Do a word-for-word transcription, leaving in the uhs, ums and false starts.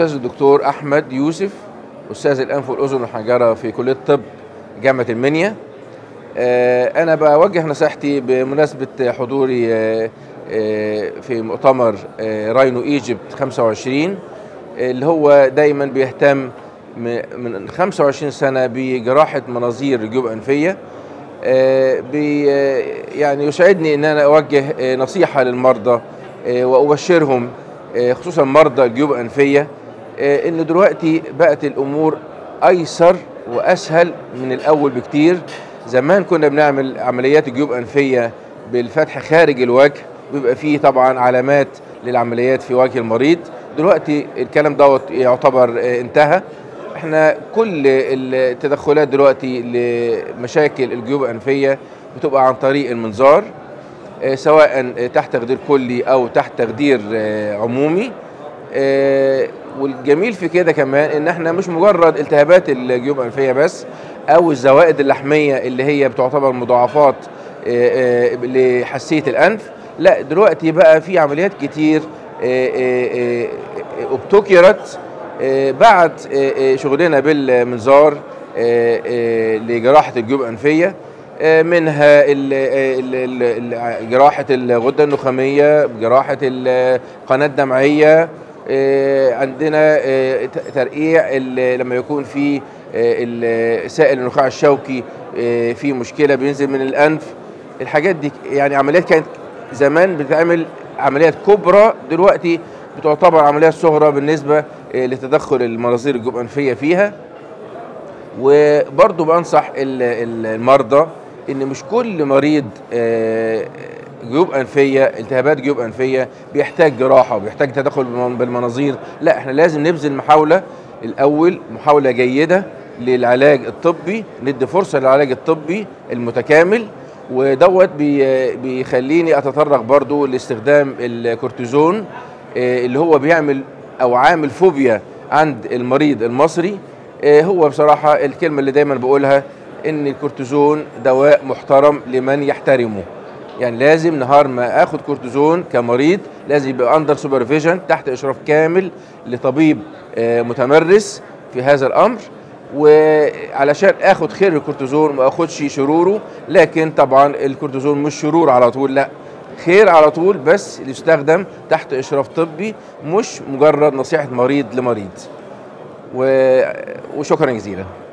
الاستاذ الدكتور احمد يوسف استاذ الانف والاذن والحنجره في كليه الطب جامعه المنيا. انا بوجه نصيحتي بمناسبه حضوري في مؤتمر راينو ايجيبت خمسة وعشرين اللي هو دايما بيهتم من خمسة وعشرين سنه بجراحه مناظير الجيوب الانفيه. يعني يسعدني ان انا اوجه نصيحه للمرضى وابشرهم، خصوصا مرضى الجيوب الانفيه، ان دلوقتي بقت الامور ايسر واسهل من الاول بكتير. زمان كنا بنعمل عمليات الجيوب الانفيه بالفتح خارج الوجه، بيبقى فيه طبعا علامات للعمليات في وجه المريض. دلوقتي الكلام دوت يعتبر انتهى. احنا كل التدخلات دلوقتي لمشاكل الجيوب الانفيه بتبقى عن طريق المنظار، سواء تحت تخدير كلي او تحت تخدير عمومي. والجميل في كده كمان ان احنا مش مجرد التهابات الجيوب الانفيه بس، او الزوائد اللحميه اللي هي بتعتبر مضاعفات لحساسيه الانف. لا، دلوقتي بقى في عمليات كتير ابتكرت بعد شغلنا بالمنظار لجراحه الجيوب الانفيه، منها جراحه الغده النخاميه، جراحه القناه الدمعيه، عندنا ترقيع لما يكون في سائل النخاع الشوكي في مشكله بينزل من الانف. الحاجات دي يعني عمليات كانت زمان بتتعمل عمليات كبرى، دلوقتي بتعتبر عمليات صغرى بالنسبه لتدخل المناظير الجيوب الانفيه فيها. وبرضه بنصح المرضى ان مش كل مريض جيوب انفيه، التهابات جيوب انفيه، بيحتاج جراحه وبيحتاج تدخل بالمناظير. لا، احنا لازم نبذل محاوله الاول، محاوله جيده للعلاج الطبي، ندي فرصه للعلاج الطبي المتكامل. ودوت بيخليني اتطرق برضو لاستخدام الكورتيزون اللي هو بيعمل او عامل فوبيا عند المريض المصري. هو بصراحه الكلمه اللي دايما بقولها ان الكورتيزون دواء محترم لمن يحترمه. يعني لازم نهار ما اخد كورتيزون كمريض لازم يبقى اندر سوبرفيجن، تحت اشراف كامل لطبيب متمرس في هذا الامر، وعلشان اخد خير الكورتيزون ما اخدش شروره. لكن طبعا الكورتيزون مش شرور على طول، لا، خير على طول، بس يستخدم تحت اشراف طبي، مش مجرد نصيحه مريض لمريض. و... وشكرا جزيلا.